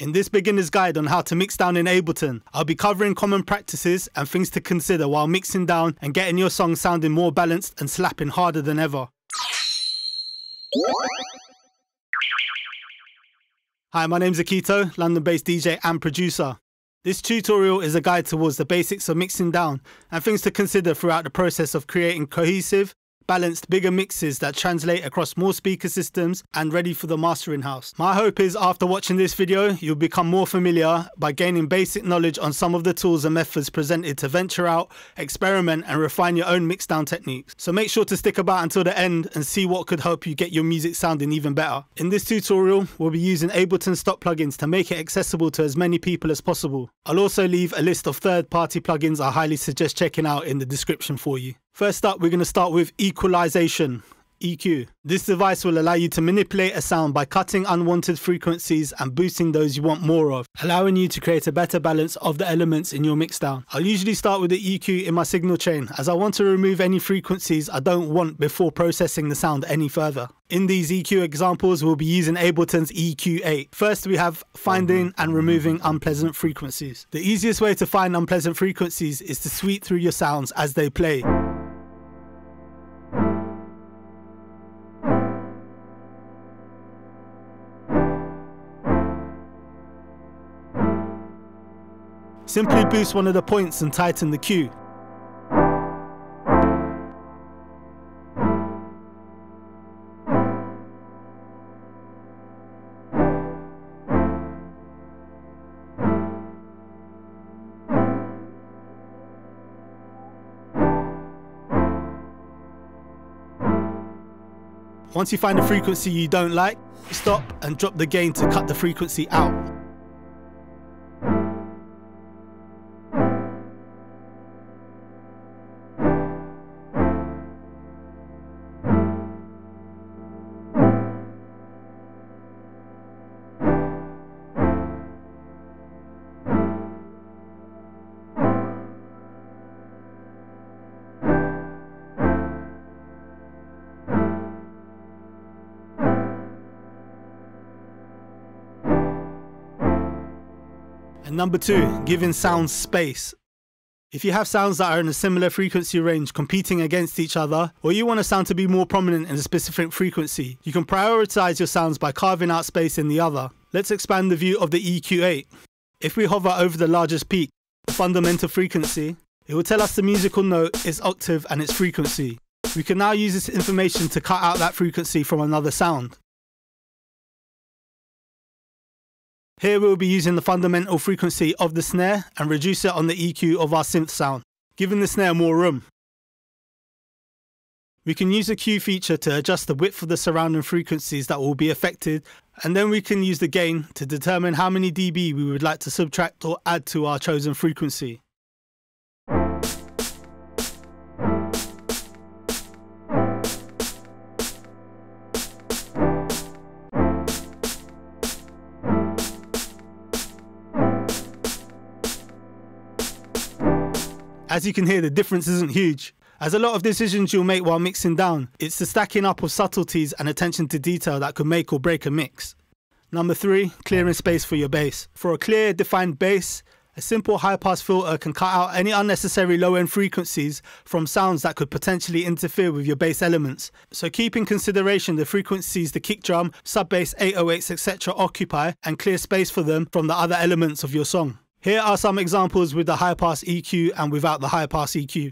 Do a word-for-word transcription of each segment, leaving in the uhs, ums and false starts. In this beginner's guide on how to mix down in Ableton, I'll be covering common practices and things to consider while mixing down and getting your song sounding more balanced and slapping harder than ever. Hi, my name's Akito, London-based D J and producer. This tutorial is a guide towards the basics of mixing down and things to consider throughout the process of creating cohesive, balanced, bigger mixes that translate across more speaker systems and ready for the mastering house. My hope is after watching this video, you'll become more familiar by gaining basic knowledge on some of the tools and methods presented to venture out, experiment and refine your own mixdown techniques. So make sure to stick about until the end and see what could help you get your music sounding even better. In this tutorial, we'll be using Ableton stock plugins to make it accessible to as many people as possible. I'll also leave a list of third-party plugins I highly suggest checking out in the description for you. First up, we're going to start with equalization, E Q. This device will allow you to manipulate a sound by cutting unwanted frequencies and boosting those you want more of, allowing you to create a better balance of the elements in your mixdown. I'll usually start with the E Q in my signal chain, as I want to remove any frequencies I don't want before processing the sound any further. In these E Q examples, we'll be using Ableton's E Q eight. First, we have finding and removing unpleasant frequencies. The easiest way to find unpleasant frequencies is to sweep through your sounds as they play. Simply boost one of the points and tighten the cue. Once you find a frequency you don't like, stop and drop the gain to cut the frequency out. And number two, giving sounds space. If you have sounds that are in a similar frequency range competing against each other, or you want a sound to be more prominent in a specific frequency, you can prioritize your sounds by carving out space in the other. Let's expand the view of the E Q eight. If we hover over the largest peak, the fundamental frequency, it will tell us the musical note, its octave and its frequency. We can now use this information to cut out that frequency from another sound. Here we will be using the fundamental frequency of the snare and reduce it on the E Q of our synth sound, giving the snare more room. We can use the Q feature to adjust the width of the surrounding frequencies that will be affected, and then we can use the gain to determine how many dB we would like to subtract or add to our chosen frequency. As you can hear, the difference isn't huge, as a lot of decisions you'll make while mixing down, it's the stacking up of subtleties and attention to detail that could make or break a mix. Number three, clearing space for your bass. For a clear, defined bass, a simple high-pass filter can cut out any unnecessary low-end frequencies from sounds that could potentially interfere with your bass elements. So keep in consideration the frequencies the kick drum, sub-bass, eight oh eights, et cetera occupy, and clear space for them from the other elements of your song. Here are some examples with the high-pass E Q and without the high-pass E Q.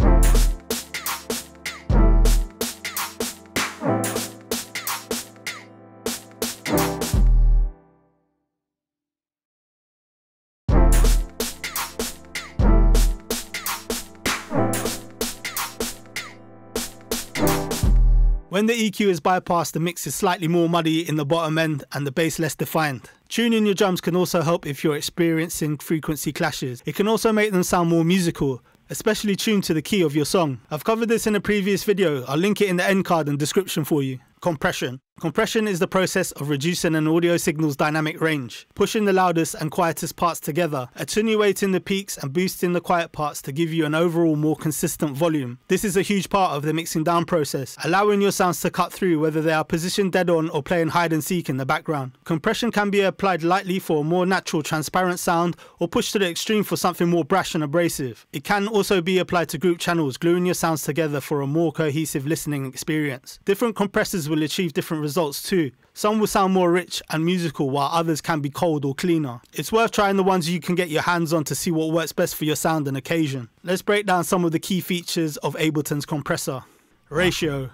When the E Q is bypassed, the mix is slightly more muddy in the bottom end and the bass less defined. Tuning your drums can also help if you're experiencing frequency clashes. It can also make them sound more musical, especially tuned to the key of your song. I've covered this in a previous video, I'll link it in the end card and description for you. Compression. Compression is the process of reducing an audio signal's dynamic range, pushing the loudest and quietest parts together, attenuating the peaks and boosting the quiet parts to give you an overall more consistent volume. This is a huge part of the mixing down process, allowing your sounds to cut through whether they are positioned dead on or playing hide and seek in the background. Compression can be applied lightly for a more natural, transparent sound, or pushed to the extreme for something more brash and abrasive. It can also be applied to group channels, gluing your sounds together for a more cohesive listening experience. Different compressors will achieve different results results too. Some will sound more rich and musical, while others can be cold or cleaner. It's worth trying the ones you can get your hands on to see what works best for your sound and occasion. Let's break down some of the key features of Ableton's compressor. Ratio.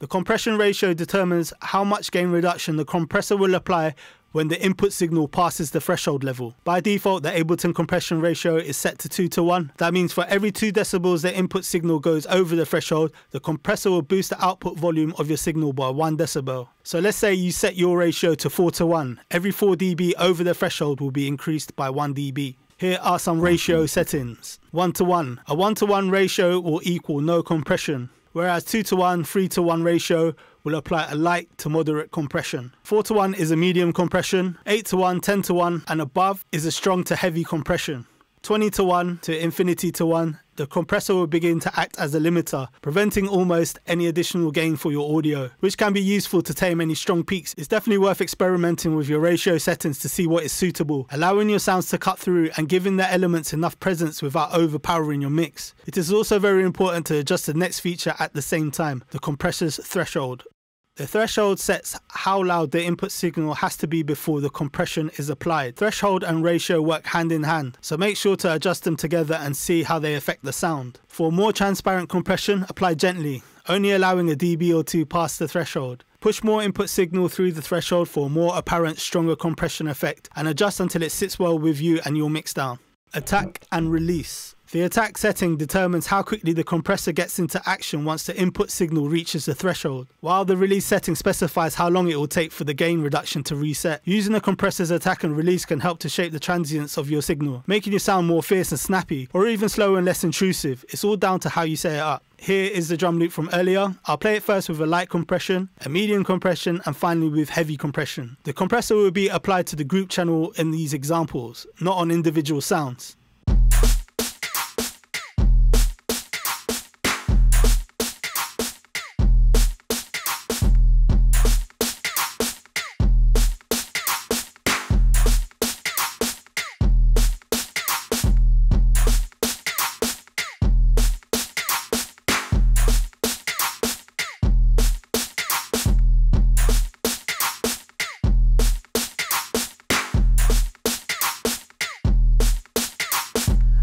The compression ratio determines how much gain reduction the compressor will apply when the input signal passes the threshold level. By default, the Ableton compression ratio is set to two to one. That means for every two decibels the input signal goes over the threshold, the compressor will boost the output volume of your signal by one decibel. So let's say you set your ratio to four to one. Every four decibels over the threshold will be increased by one decibel. Here are some ratio settings. one to one. A one to one ratio will equal no compression, whereas two to one, three to one ratio will apply a light to moderate compression. four to one is a medium compression, eight to one, ten to one, and above is a strong to heavy compression. twenty to one to infinity to one, the compressor will begin to act as a limiter, preventing almost any additional gain for your audio, which can be useful to tame any strong peaks. It's definitely worth experimenting with your ratio settings to see what is suitable, allowing your sounds to cut through and giving their elements enough presence without overpowering your mix. It is also very important to adjust the next feature at the same time, the compressor's threshold. The threshold sets how loud the input signal has to be before the compression is applied. Threshold and ratio work hand in hand, so make sure to adjust them together and see how they affect the sound. For more transparent compression, apply gently, only allowing a dB or two past the threshold. Push more input signal through the threshold for a more apparent, stronger compression effect, and adjust until it sits well with you and your mix down. Attack and release. The attack setting determines how quickly the compressor gets into action once the input signal reaches the threshold, while the release setting specifies how long it will take for the gain reduction to reset. Using the compressor's attack and release can help to shape the transience of your signal, making your sound more fierce and snappy, or even slower and less intrusive. It's all down to how you set it up. Here is the drum loop from earlier. I'll play it first with a light compression, a medium compression, and finally with heavy compression. The compressor will be applied to the group channel in these examples, not on individual sounds.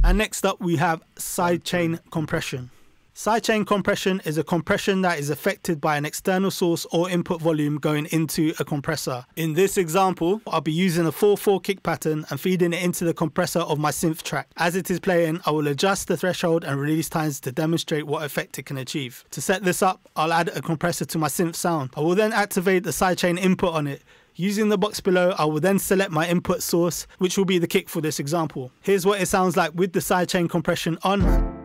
And next up we have sidechain compression. Sidechain compression is a compression that is affected by an external source or input volume going into a compressor. In this example, I'll be using a four four kick pattern and feeding it into the compressor of my synth track. As it is playing, I will adjust the threshold and release times to demonstrate what effect it can achieve. To set this up, I'll add a compressor to my synth sound. I will then activate the sidechain input on it. Using the box below, I will then select my input source, which will be the kick for this example. Here's what it sounds like with the sidechain compression on.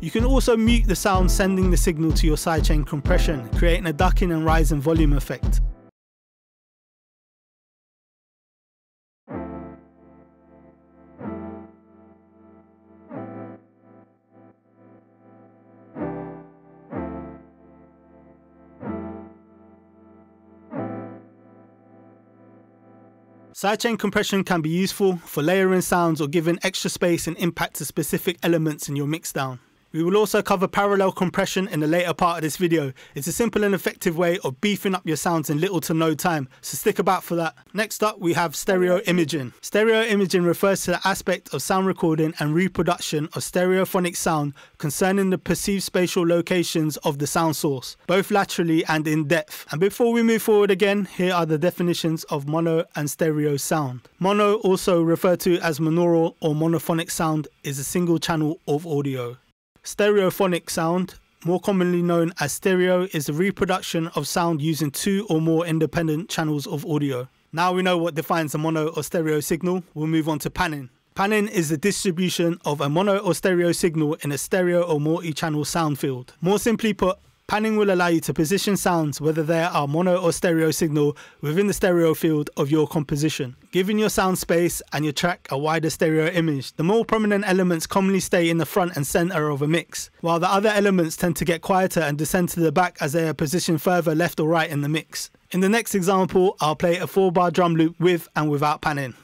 You can also mute the sound sending the signal to your sidechain compression, creating a ducking and rise in volume effect. Sidechain compression can be useful for layering sounds or giving extra space and impact to specific elements in your mixdown. We will also cover parallel compression in the later part of this video. It's a simple and effective way of beefing up your sounds in little to no time, so stick about for that. Next up we have stereo imaging. Stereo imaging refers to the aspect of sound recording and reproduction of stereophonic sound concerning the perceived spatial locations of the sound source, both laterally and in depth. And before we move forward again, here are the definitions of mono and stereo sound. Mono, also referred to as monaural or monophonic sound, is a single channel of audio. Stereophonic sound, more commonly known as stereo, is the reproduction of sound using two or more independent channels of audio. Now we know what defines a mono or stereo signal, we'll move on to panning. Panning is the distribution of a mono or stereo signal in a stereo or multi-channel sound field. More simply put, panning will allow you to position sounds, whether they are mono or stereo signal, within the stereo field of your composition, giving your sound space and your track a wider stereo image. The more prominent elements commonly stay in the front and center of a mix, while the other elements tend to get quieter and descend to the back as they are positioned further left or right in the mix. In the next example, I'll play a four bar drum loop with and without panning.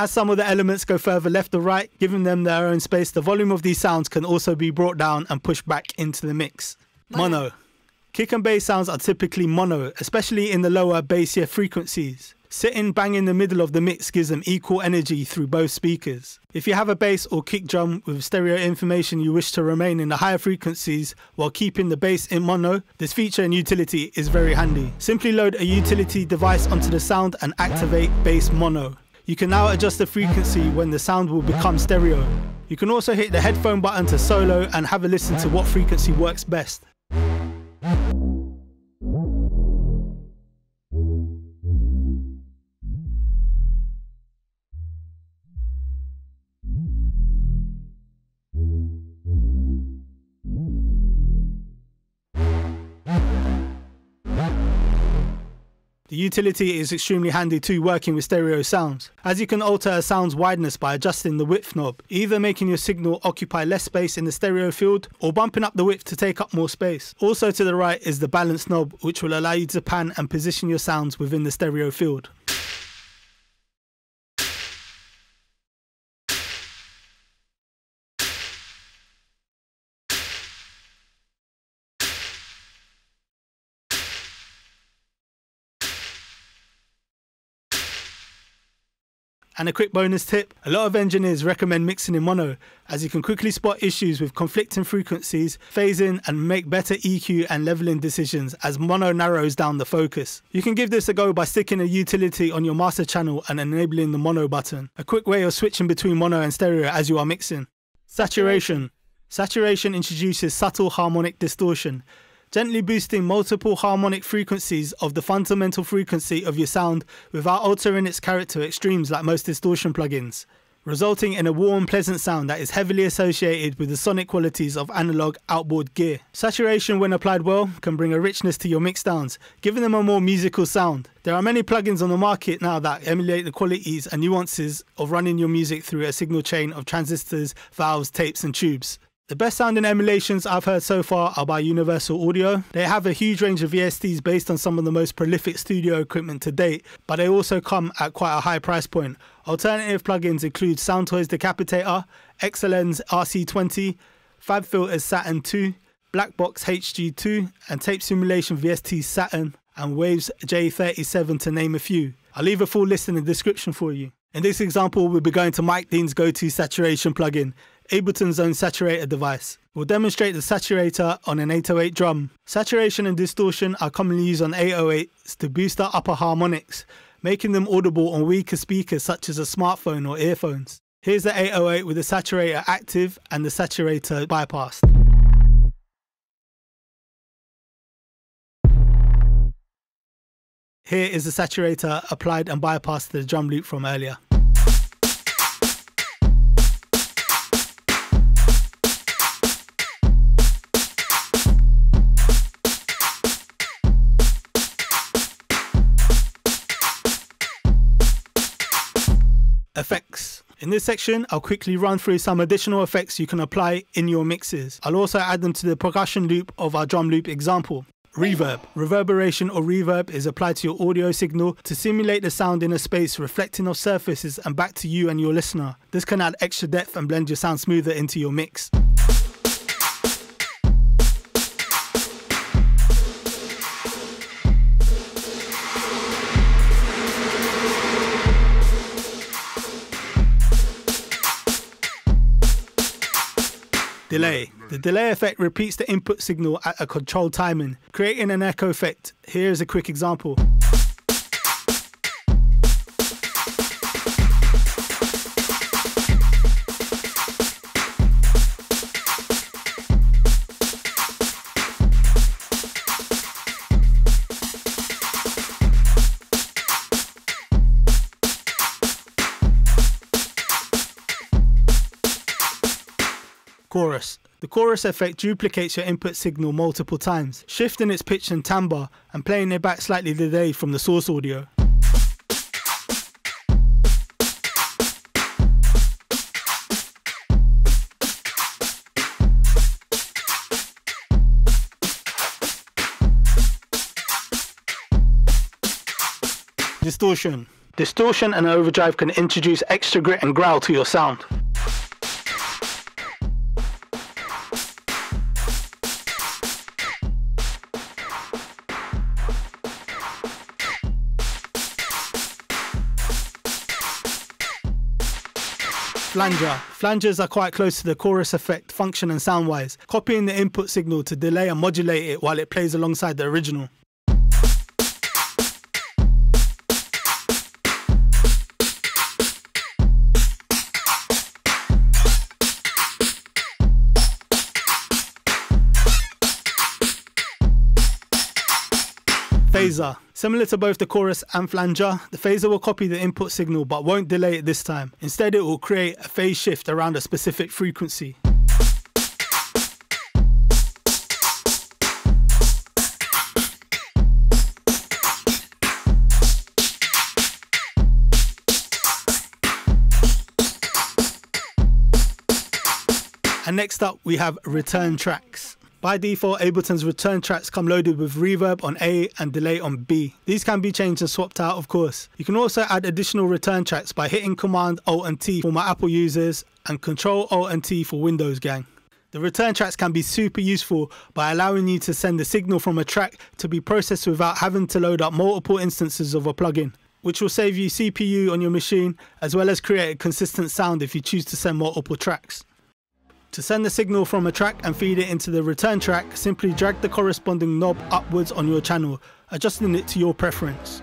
As some of the elements go further left or right, giving them their own space, the volume of these sounds can also be brought down and pushed back into the mix. Mono. Kick and bass sounds are typically mono, especially in the lower bassier frequencies. Sitting bang in the middle of the mix gives them equal energy through both speakers. If you have a bass or kick drum with stereo information, you wish to remain in the higher frequencies while keeping the bass in mono, this feature and utility is very handy. Simply load a utility device onto the sound and activate bass mono. You can now adjust the frequency when the sound will become stereo. You can also hit the headphone button to solo and have a listen to what frequency works best. The utility is extremely handy too working with stereo sounds, as you can alter a sound's wideness by adjusting the width knob, either making your signal occupy less space in the stereo field or bumping up the width to take up more space. Also to the right is the balance knob, which will allow you to pan and position your sounds within the stereo field. And a quick bonus tip, a lot of engineers recommend mixing in mono, as you can quickly spot issues with conflicting frequencies, phasing, and make better E Q and leveling decisions as mono narrows down the focus. You can give this a go by sticking a utility on your master channel and enabling the mono button, a quick way of switching between mono and stereo as you are mixing. Saturation. Saturation introduces subtle harmonic distortion, gently boosting multiple harmonic frequencies of the fundamental frequency of your sound without altering its character extremes like most distortion plugins, resulting in a warm, pleasant sound that is heavily associated with the sonic qualities of analog outboard gear. Saturation, when applied well, can bring a richness to your mixdowns, giving them a more musical sound. There are many plugins on the market now that emulate the qualities and nuances of running your music through a signal chain of transistors, valves, tapes and tubes. The best sounding emulations I've heard so far are by Universal Audio. They have a huge range of V S Ts based on some of the most prolific studio equipment to date, but they also come at quite a high price point. Alternative plugins include SoundToys Decapitator, X L N's R C twenty, FabFilter Saturn two, BlackBox H G two, and Tape Simulation V S T Saturn, and Waves J thirty-seven, to name a few. I'll leave a full list in the description for you. In this example, we'll be going to Mike Dean's go-to saturation plugin, Ableton's own saturator device. We'll demonstrate the saturator on an eight oh eight drum. Saturation and distortion are commonly used on eight oh eights to boost up upper harmonics, making them audible on weaker speakers such as a smartphone or earphones. Here's the eight oh eight with the saturator active and the saturator bypassed. Here is the saturator applied and bypassed to the drum loop from earlier. Effects. In this section, I'll quickly run through some additional effects you can apply in your mixes. I'll also add them to the percussion loop of our drum loop example. Reverb. Reverberation or reverb is applied to your audio signal to simulate the sound in a space, reflecting off surfaces and back to you and your listener. This can add extra depth and blend your sound smoother into your mix. Delay. The delay effect repeats the input signal at a controlled timing, creating an echo effect. Here is a quick example. Chorus. The chorus effect duplicates your input signal multiple times, shifting its pitch and timbre and playing it back slightly delayed from the source audio. Distortion. Distortion and overdrive can introduce extra grit and growl to your sound. Flanger. Flangers are quite close to the chorus effect function and sound-wise, copying the input signal to delay and modulate it while it plays alongside the original. Phaser. Similar to both the chorus and flanger, the phaser will copy the input signal but won't delay it this time. Instead, it will create a phase shift around a specific frequency. And next up, we have return tracks. By default, Ableton's return tracks come loaded with reverb on A and delay on B. These can be changed and swapped out, of course. You can also add additional return tracks by hitting Command Alt and T for my Apple users and Control Alt and T for Windows gang. The return tracks can be super useful by allowing you to send the signal from a track to be processed without having to load up multiple instances of a plugin, which will save you C P U on your machine as well as create a consistent sound if you choose to send multiple tracks. To send the signal from a track and feed it into the return track, simply drag the corresponding knob upwards on your channel, adjusting it to your preference.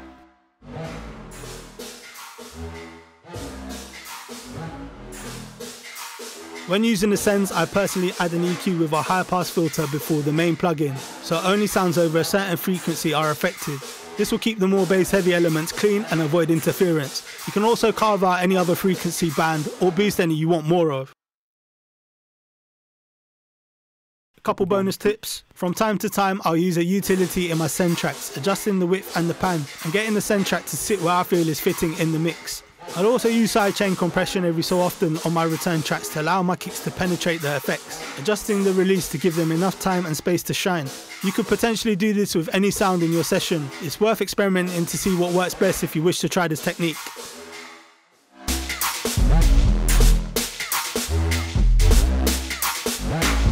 When using the sends, I personally add an E Q with a high pass filter before the main plugin, so only sounds over a certain frequency are affected. This will keep the more bass heavy elements clean and avoid interference. You can also carve out any other frequency band or boost any you want more of. Couple bonus tips. From time to time, I'll use a utility in my send tracks, adjusting the width and the pan, and getting the send track to sit where I feel is fitting in the mix. I'll also use sidechain compression every so often on my return tracks to allow my kicks to penetrate the effects, adjusting the release to give them enough time and space to shine. You could potentially do this with any sound in your session. It's worth experimenting to see what works best if you wish to try this technique.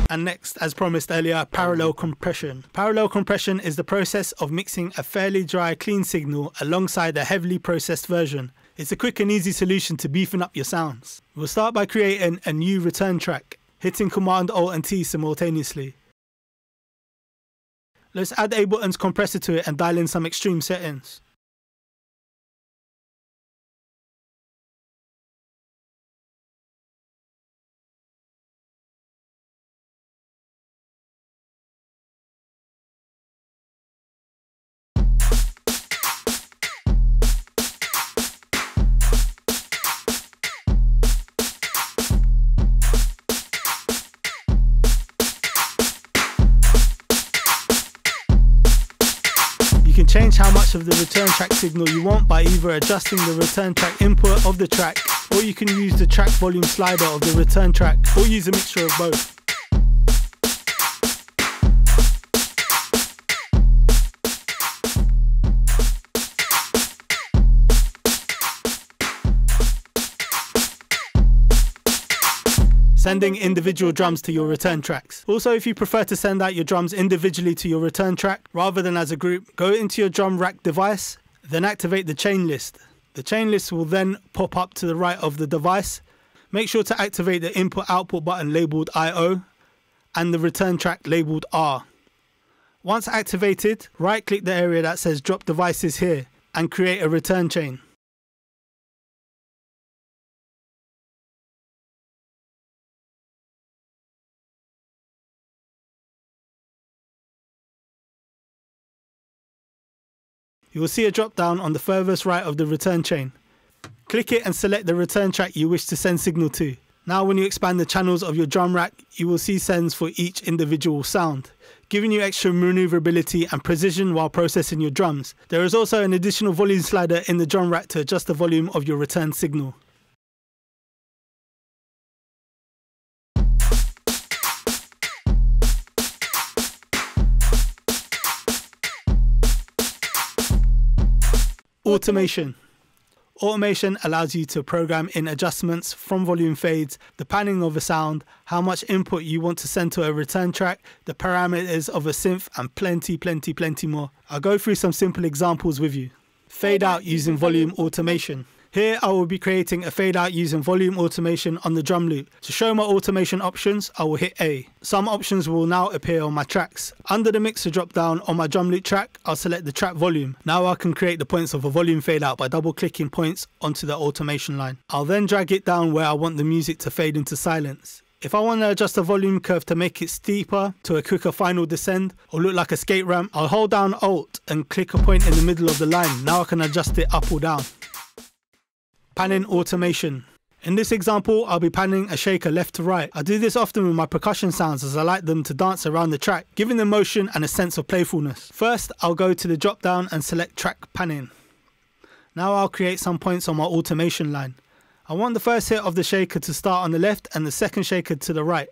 And next, as promised earlier, parallel compression. Parallel compression is the process of mixing a fairly dry, clean signal alongside a heavily processed version. It's a quick and easy solution to beefing up your sounds. We'll start by creating a new return track, hitting Command Alt and T simultaneously. Let's add Ableton's compressor to it and dial in some extreme settings. Change how much of the return track signal you want by either adjusting the return track input of the track or you can use the track volume slider of the return track, or use a mixture of both. Sending individual drums to your return tracks. Also, if you prefer to send out your drums individually to your return track rather than as a group, go into your drum rack device, then activate the chain list. The chain list will then pop up to the right of the device. Make sure to activate the input output button labeled I O and the return track labeled R. Once activated, right click the area that says drop devices here and create a return chain. You will see a drop down on the furthest right of the return chain. Click it and select the return track you wish to send signal to. Now when you expand the channels of your drum rack, you will see sends for each individual sound, giving you extra maneuverability and precision while processing your drums. There is also an additional volume slider in the drum rack to adjust the volume of your return signal. Automation. Automation allows you to program in adjustments from volume fades, the panning of a sound, how much input you want to send to a return track, the parameters of a synth, and plenty, plenty, plenty more. I'll go through some simple examples with you. Fade out using volume automation. Here I will be creating a fade out using volume automation on the drum loop. To show my automation options, I will hit A. Some options will now appear on my tracks. Under the mixer drop down on my drum loop track, I'll select the track volume. Now I can create the points of a volume fade out by double clicking points onto the automation line. I'll then drag it down where I want the music to fade into silence. If I want to adjust the volume curve to make it steeper, to a quicker final descend, or look like a skate ramp, I'll hold down Alt and click a point in the middle of the line. Now I can adjust it up or down. Panning automation. In this example, I'll be panning a shaker left to right. I do this often with my percussion sounds as I like them to dance around the track, giving them motion and a sense of playfulness. First, I'll go to the drop down and select track panning. Now I'll create some points on my automation line. I want the first hit of the shaker to start on the left and the second shaker to the right.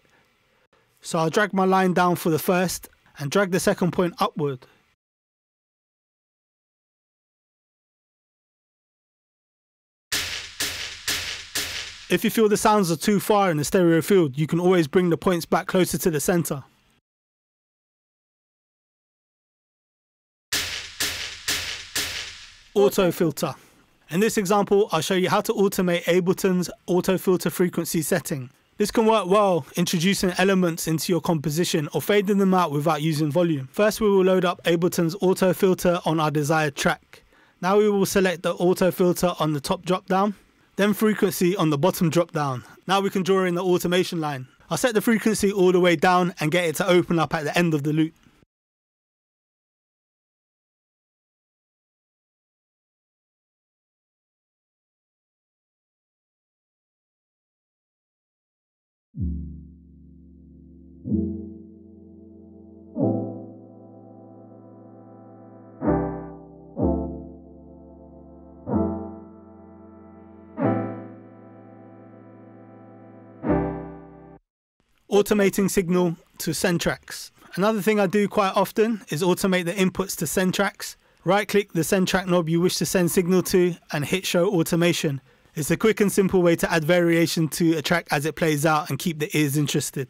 So I'll drag my line down for the first and drag the second point upward. If you feel the sounds are too far in the stereo field, you can always bring the points back closer to the center. Auto filter. In this example, I'll show you how to automate Ableton's auto filter frequency setting. This can work well introducing elements into your composition or fading them out without using volume. First, we will load up Ableton's auto filter on our desired track. Now we will select the auto filter on the top drop down, then frequency on the bottom drop down. Now we can draw in the automation line. I'll set the frequency all the way down and get it to open up at the end of the loop. Automating signal to send tracks. Another thing I do quite often is automate the inputs to send tracks. Right click the send track knob you wish to send signal to and hit show automation. It's a quick and simple way to add variation to a track as it plays out and keep the ears interested.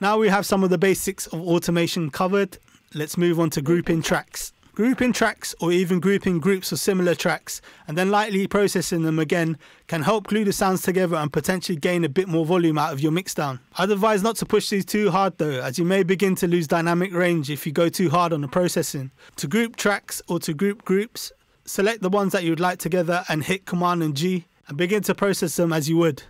Now we have some of the basics of automation covered, let's move on to grouping tracks. Grouping tracks or even grouping groups of similar tracks and then lightly processing them again can help glue the sounds together and potentially gain a bit more volume out of your mixdown. I'd advise not to push these too hard though, as you may begin to lose dynamic range if you go too hard on the processing. To group tracks or to group groups, select the ones that you would like together and hit Command and G and begin to process them as you would.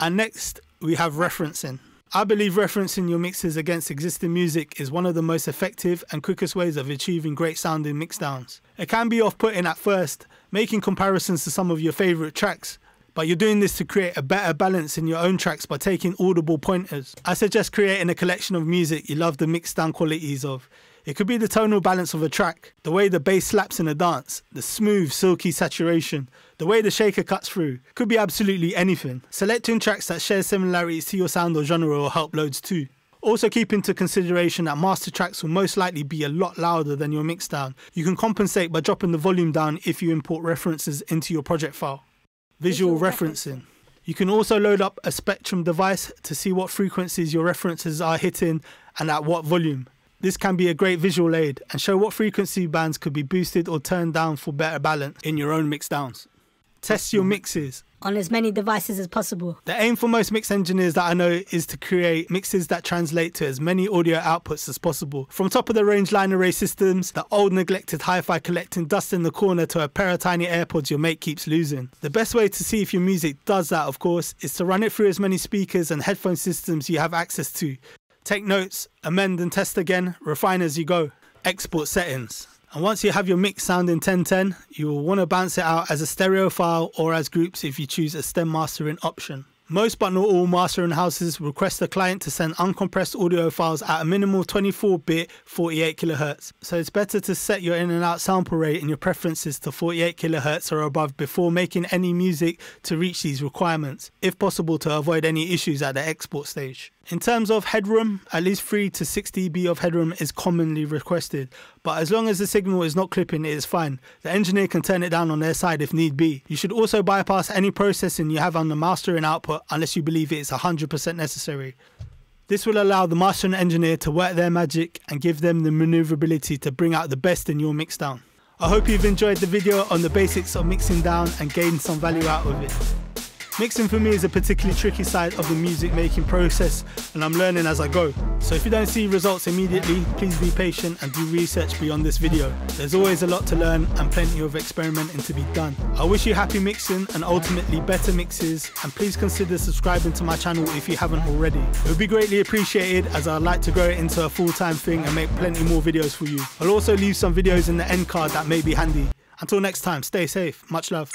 And next, we have referencing. I believe referencing your mixes against existing music is one of the most effective and quickest ways of achieving great sounding mixdowns. It can be off-putting at first, making comparisons to some of your favourite tracks, but you're doing this to create a better balance in your own tracks by taking audible pointers. I suggest creating a collection of music you love the mixdown qualities of. It could be the tonal balance of a track, the way the bass slaps in a dance, the smooth, silky saturation, the way the shaker cuts through. Could be absolutely anything. Selecting tracks that share similarities to your sound or genre will help loads too. Also keep into consideration that master tracks will most likely be a lot louder than your mixdown. You can compensate by dropping the volume down if you import references into your project file. Visual referencing. You can also load up a Spectrum device to see what frequencies your references are hitting and at what volume. This can be a great visual aid and show what frequency bands could be boosted or turned down for better balance in your own mixdowns. Test your mixes on as many devices as possible. The aim for most mix engineers that I know is to create mixes that translate to as many audio outputs as possible. From top-of-the-range line array systems, the old neglected hi-fi collecting dust in the corner, to a pair of tiny AirPods your mate keeps losing. The best way to see if your music does that, of course, is to run it through as many speakers and headphone systems you have access to. Take notes, amend and test again, refine as you go. Export settings. And once you have your mix sounding ten ten, you will want to bounce it out as a stereo file or as groups if you choose a stem mastering option. Most but not all mastering houses request the client to send uncompressed audio files at a minimal twenty-four bit forty-eight kilohertz. So it's better to set your in and out sample rate and your preferences to forty-eight kilohertz or above before making any music to reach these requirements, if possible to avoid any issues at the export stage. In terms of headroom, at least three to six d B of headroom is commonly requested, but as long as the signal is not clipping, it is fine. The engineer can turn it down on their side if need be. You should also bypass any processing you have on the mastering output unless you believe it is one hundred percent necessary. This will allow the mastering engineer to work their magic and give them the maneuverability to bring out the best in your mixdown. I hope you've enjoyed the video on the basics of mixing down and gained some value out of it. Mixing for me is a particularly tricky side of the music making process, and I'm learning as I go. So if you don't see results immediately, please be patient and do research beyond this video. There's always a lot to learn and plenty of experimenting to be done. I wish you happy mixing and ultimately better mixes, and please consider subscribing to my channel if you haven't already. It would be greatly appreciated as I'd like to grow it into a full-time thing and make plenty more videos for you. I'll also leave some videos in the end card that may be handy. Until next time, stay safe, much love.